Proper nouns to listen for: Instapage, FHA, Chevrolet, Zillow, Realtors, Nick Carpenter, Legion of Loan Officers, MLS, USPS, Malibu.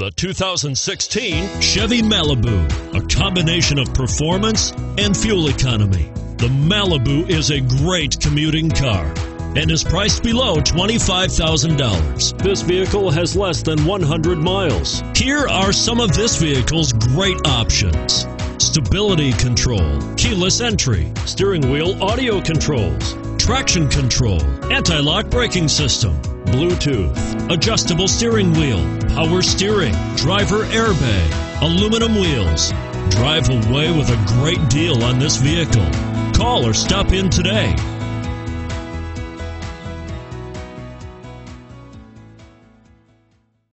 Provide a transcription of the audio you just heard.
the 2016 Chevy Malibu, a combination of performance and fuel economy. The Malibu is a great commuting car and is priced below $25,000. This vehicle has less than 100 miles. Here are some of this vehicle's great options: stability control, keyless entry, steering wheel audio controls, traction control, anti-lock braking system, Bluetooth, adjustable steering wheel, power steering, driver airbag, aluminum wheels. Drive away with a great deal on this vehicle. Call or stop in today.